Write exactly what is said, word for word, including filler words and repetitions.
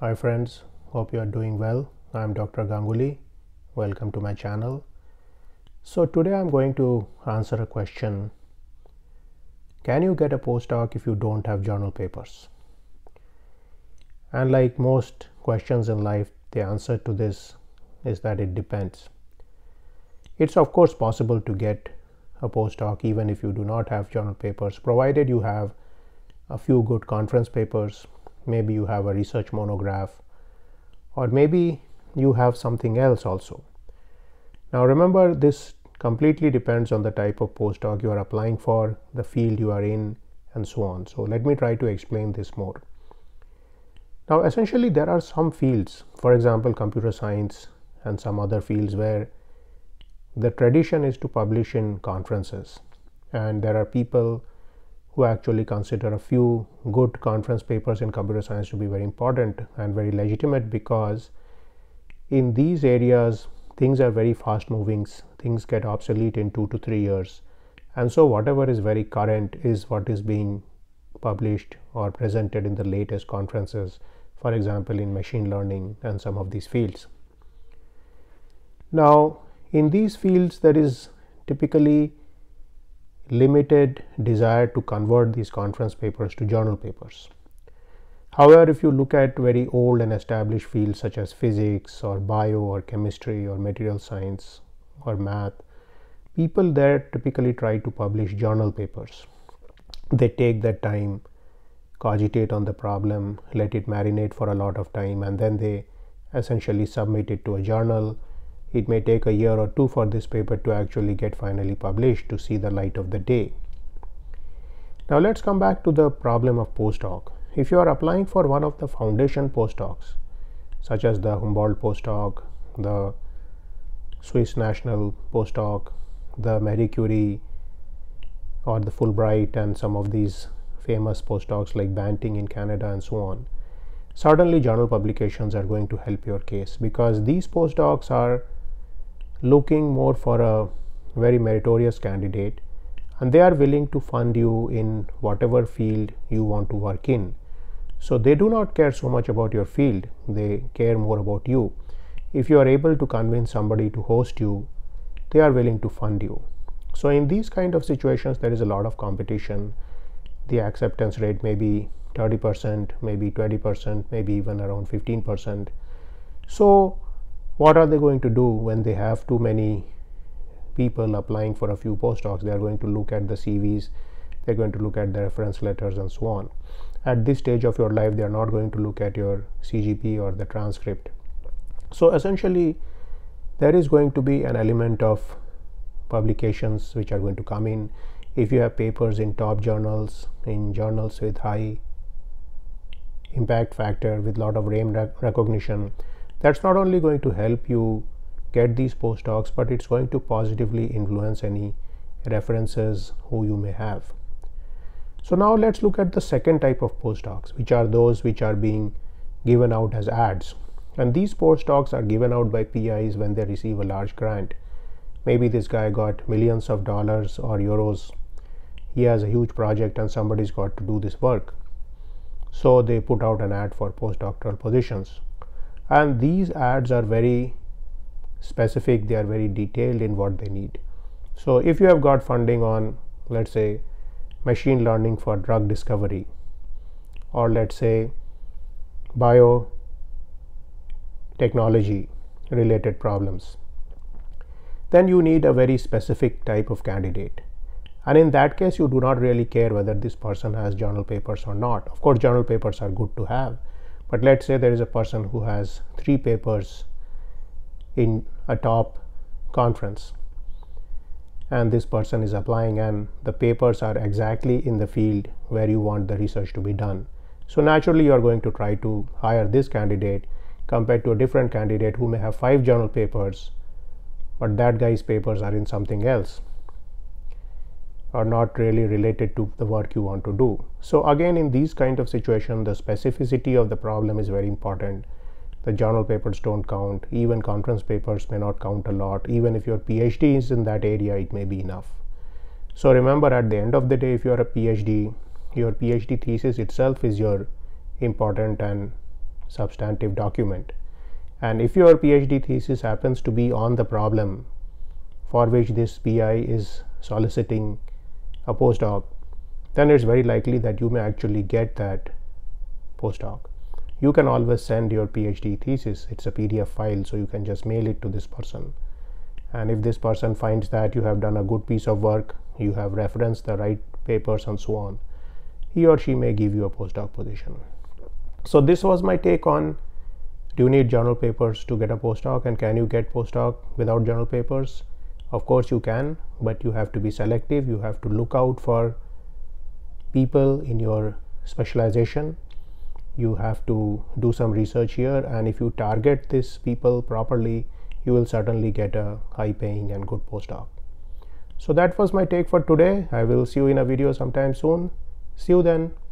Hi friends, hope you are doing well. I am Doctor Ganguly. Welcome to my channel. So today I am going to answer a question. Can you get a postdoc if you don't have journal papers? And like most questions in life, the answer to this is that it depends. It's of course possible to get a postdoc even if you do not have journal papers, provided you have a few good conference papers. Maybe you have a research monograph, or maybe you have something else also. Now remember, this completely depends on the type of postdoc you are applying for, the field you are in, and so on. So let me try to explain this more. Now essentially there are some fields, for example computer science and some other fields, where the tradition is to publish in conferences, and there are people who actually consider a few good conference papers in computer science to be very important and very legitimate, because in these areas things are very fast moving, things get obsolete in two to three years. And so whatever is very current is what is being published or presented in the latest conferences, for example in machine learning and some of these fields. Now in these fields there is typically limited desire to convert these conference papers to journal papers. However, if you look at very old and established fields such as physics or bio or chemistry or material science or math, people there typically try to publish journal papers. They take their time, cogitate on the problem, let it marinate for a lot of time, and then they essentially submit it to a journal. It may take a year or two for this paper to actually get finally published, to see the light of the day. Now let's come back to the problem of postdoc. If you are applying for one of the foundation postdocs, such as the Humboldt postdoc, the Swiss National postdoc, the Marie Curie, or the Fulbright, and some of these famous postdocs like Banting in Canada and so on, certainly journal publications are going to help your case, because these postdocs are looking more for a very meritorious candidate, and they are willing to fund you in whatever field you want to work in. So they do not care so much about your field, they care more about you. If you are able to convince somebody to host you, they are willing to fund you. So in these kind of situations there is a lot of competition. The acceptance rate may be thirty percent, maybe twenty percent, maybe even around fifteen percent. So what are they going to do when they have too many people applying for a few postdocs? They are going to look at the C Vs, they're going to look at the reference letters and so on. At this stage of your life, they are not going to look at your C G P A or the transcript. So essentially, there is going to be an element of publications which are going to come in. If you have papers in top journals, in journals with high impact factor, with lot of name recognition, that's not only going to help you get these postdocs, but it's going to positively influence any references who you may have. So now let's look at the second type of postdocs, which are those which are being given out as ads. And these postdocs are given out by P Is when they receive a large grant. Maybe this guy got millions of dollars or euros, he has a huge project and somebody's got to do this work. So they put out an ad for postdoctoral positions, and these ads are very specific, they are very detailed in what they need. So if you have got funding on, let's say, machine learning for drug discovery, or let's say biotechnology related problems, then you need a very specific type of candidate. And in that case, you do not really care whether this person has journal papers or not. Of course, journal papers are good to have, but let's say there is a person who has three papers in a top conference, and this person is applying, and the papers are exactly in the field where you want the research to be done. So naturally, you are going to try to hire this candidate compared to a different candidate who may have five journal papers, but that guy's papers are in something else, are not really related to the work you want to do. So again, in these kind of situation, the specificity of the problem is very important. The journal papers don't count, even conference papers may not count a lot. Even if your PhD is in that area, it may be enough. So remember, at the end of the day, if you are a PhD, your PhD thesis itself is your important and substantive document. And if your PhD thesis happens to be on the problem for which this P I is soliciting a postdoc, then it's very likely that you may actually get that postdoc. You can always send your PhD thesis. It's a P D F file, so you can just mail it to this person. And if this person finds that you have done a good piece of work, you have referenced the right papers and so on, he or she may give you a postdoc position. So this was my take on, do you need journal papers to get a postdoc, and can you get postdoc without journal papers? Of course you can, but you have to be selective. You have to look out for people in your specialization. You have to do some research here, and if you target these people properly, you will certainly get a high paying and good postdoc. So that was my take for today. I will see you in a video sometime soon. See you then.